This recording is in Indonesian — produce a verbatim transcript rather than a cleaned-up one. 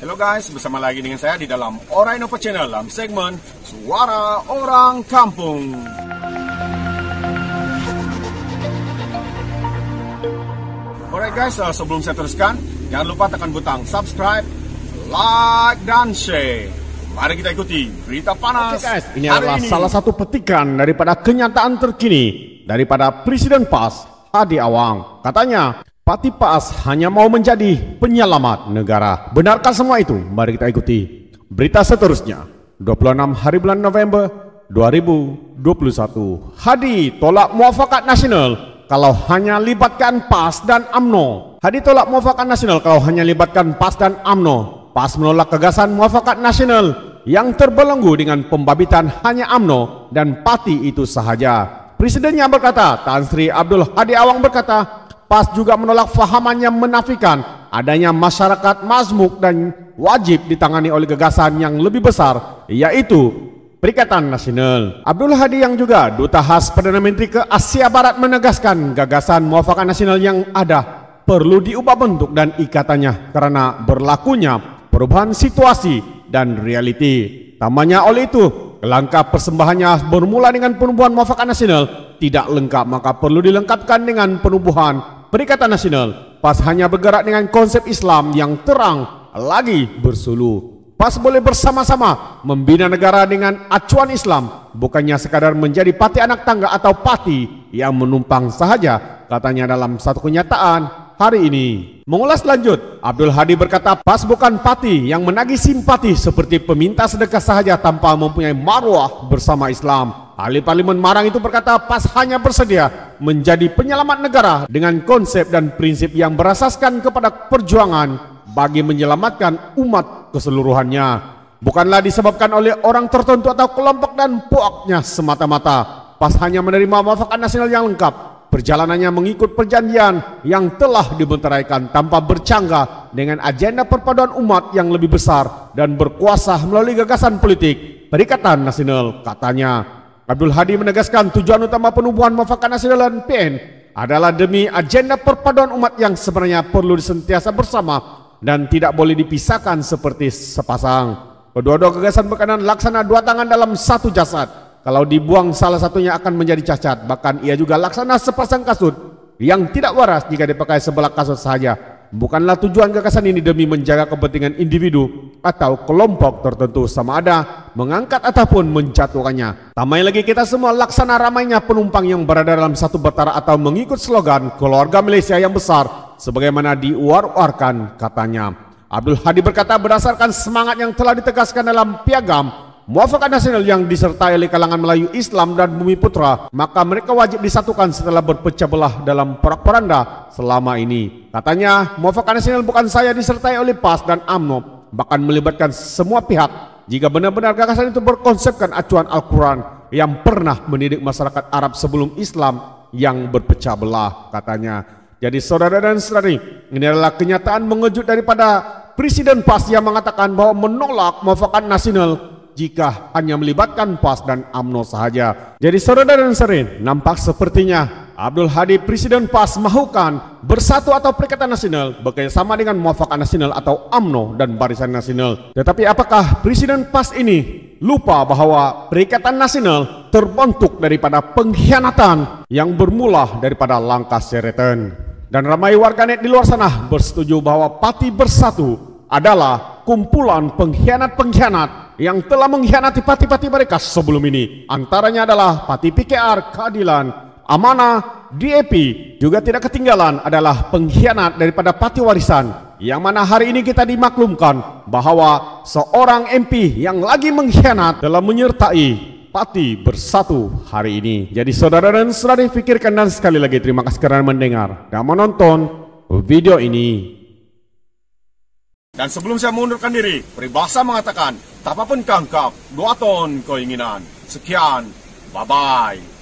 Halo guys, bersama lagi dengan saya di dalam Orainopo Channel dalam segmen Suara Orang Kampung. Alright guys, sebelum saya teruskan, jangan lupa tekan butang subscribe, like, dan share. Mari kita ikuti berita panas. Oke guys, ini adalah ini. salah satu petikan daripada kenyataan terkini daripada Presiden P A S, Hadi Awang. Katanya, Parti P A S hanya mau menjadi penyelamat negara. Benarkah semua itu? Mari kita ikuti berita seterusnya. dua puluh enam hari bulan November dua ribu dua puluh satu, Hadi tolak Muafakat Nasional kalau hanya libatkan P A S dan U M N O. Hadi tolak Muafakat Nasional kalau hanya libatkan P A S dan U M N O. P A S menolak gagasan Muafakat Nasional yang terbelenggu dengan pembabitan hanya U M N O dan parti itu sahaja. Presidennya berkata, Tan Sri Abdul Hadi Awang berkata, P A S juga menolak fahamannya menafikan adanya masyarakat mazmuk dan wajib ditangani oleh gagasan yang lebih besar, yaitu Perikatan Nasional. Abdul Hadi yang juga Duta Khas Perdana Menteri ke Asia Barat menegaskan gagasan Muafakat Nasional yang ada perlu diubah bentuk dan ikatannya karena berlakunya perubahan situasi dan realiti. Tambahnya oleh itu, langkah persembahannya bermula dengan penubuhan Muafakat Nasional tidak lengkap, maka perlu dilengkapkan dengan penubuhan Perikatan Nasional. P A S hanya bergerak dengan konsep Islam yang terang lagi bersulu. P A S boleh bersama-sama membina negara dengan acuan Islam, bukannya sekadar menjadi parti anak tangga atau parti yang menumpang sahaja, katanya dalam satu kenyataan hari ini. Mengulas lanjut, Abdul Hadi berkata P A S bukan parti yang menagih simpati seperti peminta sedekah sahaja tanpa mempunyai marwah bersama Islam. Ahli Parlemen Marang itu berkata P A S hanya bersedia menjadi penyelamat negara dengan konsep dan prinsip yang berasaskan kepada perjuangan bagi menyelamatkan umat keseluruhannya. Bukanlah disebabkan oleh orang tertentu atau kelompok dan puaknya semata-mata. P A S hanya menerima Muafakat Nasional yang lengkap. Perjalanannya mengikut perjanjian yang telah dibenteraikan tanpa bercanggah dengan agenda perpaduan umat yang lebih besar dan berkuasa melalui gagasan politik Perikatan Nasional, katanya. Abdul Hadi menegaskan tujuan utama penubuhan Muafakat Nasional dan P N adalah demi agenda perpaduan umat yang sebenarnya perlu disentiasa bersama dan tidak boleh dipisahkan seperti sepasang. Kedua-dua gagasan berkaitan laksana dua tangan dalam satu jasad. Kalau dibuang salah satunya akan menjadi cacat. Bahkan ia juga laksana sepasang kasut yang tidak waras jika dipakai sebelah kasut saja. Bukanlah tujuan gagasan ini demi menjaga kepentingan individu atau kelompok tertentu, sama ada mengangkat ataupun menjatuhkannya. Tambah lagi, kita semua laksana ramainya penumpang yang berada dalam satu betara atau mengikut slogan keluarga Malaysia yang besar sebagaimana diuar-uarkan, katanya. Abdul Hadi berkata berdasarkan semangat yang telah ditegaskan dalam piagam Muafakat Nasional yang disertai oleh kalangan Melayu, Islam dan Bumi Putra, maka mereka wajib disatukan setelah berpecah belah dalam porak-poranda selama ini. Katanya, Muafakat Nasional bukan saya disertai oleh P A S dan U M N O, bahkan melibatkan semua pihak. Jika benar-benar gagasan itu berkonsepkan acuan Al-Quran yang pernah mendidik masyarakat Arab sebelum Islam yang berpecah belah, katanya. Jadi saudara dan saudari, ini adalah kenyataan mengejut daripada Presiden P A S yang mengatakan bahwa menolak Muafakat Nasional jika hanya melibatkan P A S dan U M N O sahaja. Jadi saudara dan saudari, nampak sepertinya Abdul Hadi Presiden P A S mahukan Bersatu atau Perikatan Nasional bekerjasama dengan Muafakat Nasional atau U M N O dan Barisan Nasional. Tetapi apakah Presiden P A S ini lupa bahwa Perikatan Nasional terbentuk daripada pengkhianatan yang bermula daripada langkah Syariatan? Dan ramai warganet di luar sana bersetuju bahwa Parti Bersatu adalah kumpulan pengkhianat-pengkhianat yang telah mengkhianati parti-parti mereka sebelum ini. Antaranya adalah Parti P K R, Keadilan, Amanah, D A P. Juga tidak ketinggalan adalah pengkhianat daripada Parti Warisan, yang mana hari ini kita dimaklumkan bahwa seorang M P yang lagi mengkhianat telah menyertai Parti Bersatu hari ini. Jadi saudara dan saudari, pikirkan, dan sekali lagi terima kasih karena mendengar dan menonton video ini. Dan sebelum saya mengundurkan diri, peribahasa mengatakan tak apa pun kangkap, dua ton keinginan. Sekian, bye-bye.